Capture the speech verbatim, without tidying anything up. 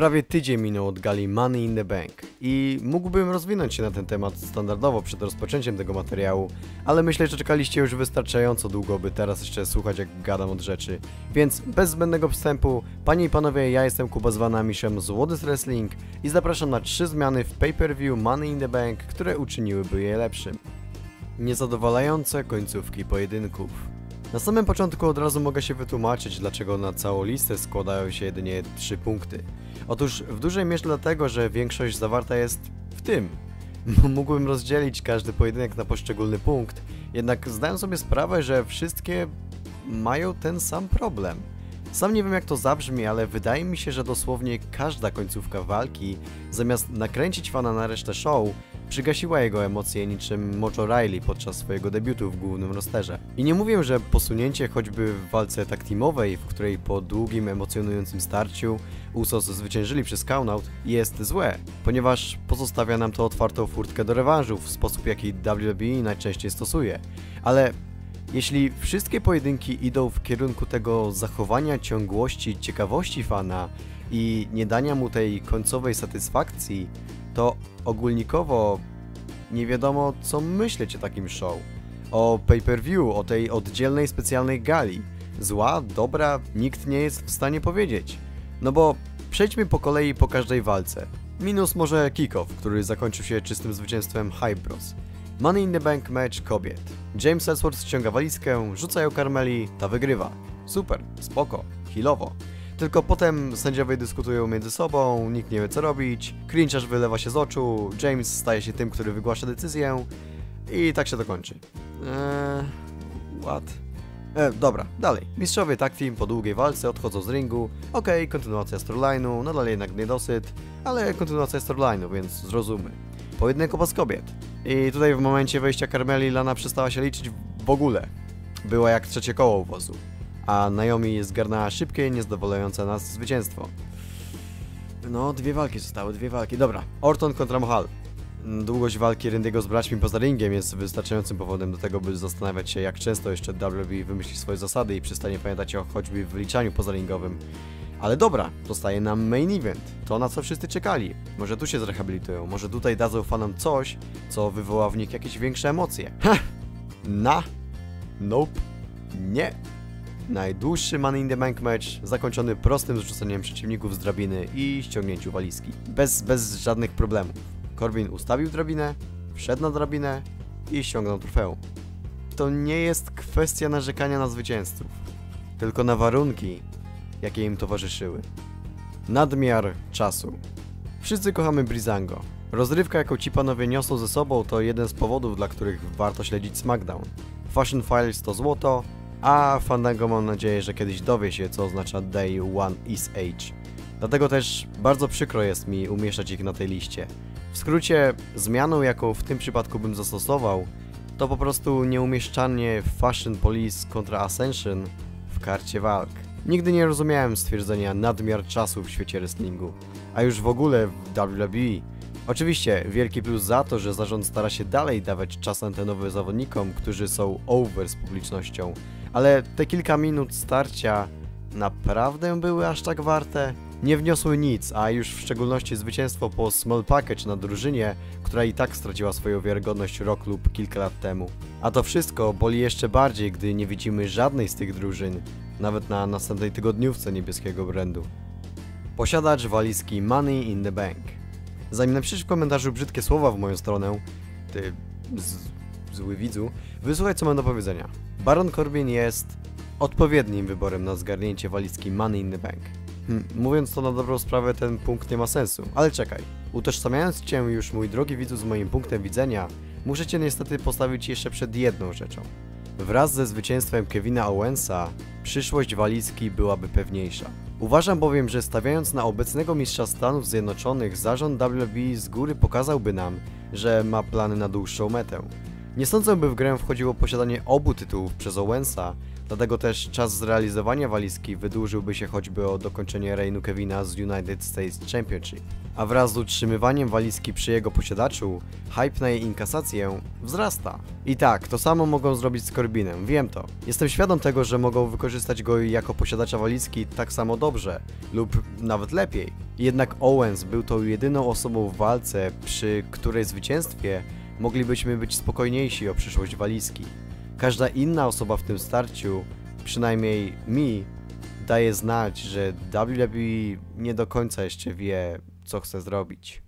Prawie tydzień minął od gali Money in the Bank i mógłbym rozwinąć się na ten temat standardowo przed rozpoczęciem tego materiału, ale myślę, że czekaliście już wystarczająco długo, by teraz jeszcze słuchać, jak gadam od rzeczy. Więc bez zbędnego wstępu, panie i panowie, ja jestem Kuba, zwany Amiszem z What is Wrestling i zapraszam na trzy zmiany w pay-per-view Money in the Bank, które uczyniłyby je lepszym. Niezadowalające końcówki pojedynków. Na samym początku od razu mogę się wytłumaczyć, dlaczego na całą listę składają się jedynie trzy punkty. Otóż w dużej mierze dlatego, że większość zawarta jest w tym. Mógłbym rozdzielić każdy pojedynek na poszczególny punkt, jednak zdaję sobie sprawę, że wszystkie mają ten sam problem. Sam nie wiem, jak to zabrzmi, ale wydaje mi się, że dosłownie każda końcówka walki, zamiast nakręcić fana na resztę show, przygasiła jego emocje niczym Mojo Riley podczas swojego debiutu w głównym rosterze. I nie mówię, że posunięcie choćby w walce tag teamowej, w której po długim, emocjonującym starciu Usos zwyciężyli przez count-out, jest złe, ponieważ pozostawia nam to otwartą furtkę do rewanżu w sposób, jaki W W E najczęściej stosuje. Ale jeśli wszystkie pojedynki idą w kierunku tego zachowania ciągłości, ciekawości fana i nie dania mu tej końcowej satysfakcji, to ogólnikowo nie wiadomo, co myśleć o takim show, o pay-per-view, o tej oddzielnej, specjalnej gali. Zła, dobra, nikt nie jest w stanie powiedzieć. No bo przejdźmy po kolei po każdej walce. Minus może kick-off, który zakończył się czystym zwycięstwem Hype Bros. Money in the Bank match kobiet. James Ellsworth ściąga walizkę, rzuca ją Carmeli, ta wygrywa. Super, spoko, healowo. Tylko potem sędziowie dyskutują między sobą, nikt nie wie, co robić, cringe aż wylewa się z oczu, James staje się tym, który wygłasza decyzję i tak się to kończy. Eee... what? E, dobra, dalej. Mistrzowie tag team po długiej walce odchodzą z ringu, okej, okay, kontynuacja storyline'u, nadal jednak niedosyt, ale kontynuacja storyline'u, więc zrozummy. Pojedynek opas kobiet. I tutaj w momencie wejścia Carmeli Lana przestała się liczyć w ogóle. Była jak trzecie koło u wozu. A Naomi zgarnęła szybkie, niezadowalające nas zwycięstwo. No, dwie walki zostały, dwie walki. Dobra, Orton kontra Mahal. Długość walki Randy'ego z braćmi poza ringiem jest wystarczającym powodem do tego, by zastanawiać się, jak często jeszcze W W E wymyśli swoje zasady i przestanie pamiętać o choćby wyliczaniu pozaringowym. Ale dobra, zostaje nam main event, to, na co wszyscy czekali. Może tu się zrehabilitują, może tutaj dadzą fanom coś, co wywoła w nich jakieś większe emocje. Ha! Na! Nope! Nie! Najdłuższy Money in the Bank match, zakończony prostym zrzuceniem przeciwników z drabiny i ściągnięciu walizki. Bez, bez żadnych problemów. Corbin ustawił drabinę, wszedł na drabinę i ściągnął trofeum. To nie jest kwestia narzekania na zwycięzców, tylko na warunki, jakie im towarzyszyły. Nadmiar czasu. Wszyscy kochamy Breezango. Rozrywka, jaką ci panowie niosą ze sobą, to jeden z powodów, dla których warto śledzić SmackDown. Fashion Files to złoto, a Fandango mam nadzieję, że kiedyś dowie się, co oznacza Day One is Age. Dlatego też bardzo przykro jest mi umieszczać ich na tej liście. W skrócie, zmianą, jaką w tym przypadku bym zastosował, to po prostu nieumieszczanie Fashion Police kontra Ascension w karcie walk. Nigdy nie rozumiałem stwierdzenia nadmiar czasu w świecie wrestlingu, a już w ogóle w W W E. Oczywiście wielki plus za to, że zarząd stara się dalej dawać czas antenowy zawodnikom, którzy są over z publicznością, ale te kilka minut starcia naprawdę były aż tak warte? Nie wniosły nic, a już w szczególności zwycięstwo po small package na drużynie, która i tak straciła swoją wiarygodność rok lub kilka lat temu. A to wszystko boli jeszcze bardziej, gdy nie widzimy żadnej z tych drużyn, nawet na następnej tygodniówce niebieskiego brandu. Posiadacz walizki Money in the Bank. Zanim napiszesz w komentarzu brzydkie słowa w moją stronę, ty zły widzu, wysłuchaj, co mam do powiedzenia. Baron Corbin jest odpowiednim wyborem na zgarnięcie walizki Money in the Bank. Hm, mówiąc to na dobrą sprawę, ten punkt nie ma sensu, ale czekaj. Utożsamiając cię już, mój drogi widzu, z moim punktem widzenia, muszę cię niestety postawić jeszcze przed jedną rzeczą. Wraz ze zwycięstwem Kevina Owensa przyszłość walizki byłaby pewniejsza. Uważam bowiem, że stawiając na obecnego mistrza Stanów Zjednoczonych, zarząd W W E z góry pokazałby nam, że ma plany na dłuższą metę. Nie sądzę, by w grę wchodziło posiadanie obu tytułów przez Owensa, dlatego też czas zrealizowania walizki wydłużyłby się choćby o dokończenie rejnu Kevina z United States Championship. a wraz z utrzymywaniem walizki przy jego posiadaczu, hype na jej inkasację wzrasta. I tak, to samo mogą zrobić z Corbinem, wiem to. Jestem świadom tego, że mogą wykorzystać go jako posiadacza walizki tak samo dobrze, lub nawet lepiej. Jednak Owens był tą jedyną osobą w walce, przy której zwycięstwie moglibyśmy być spokojniejsi o przyszłość walizki. Każda inna osoba w tym starciu, przynajmniej mi, daje znać, że W W E nie do końca jeszcze wie, co chce zrobić.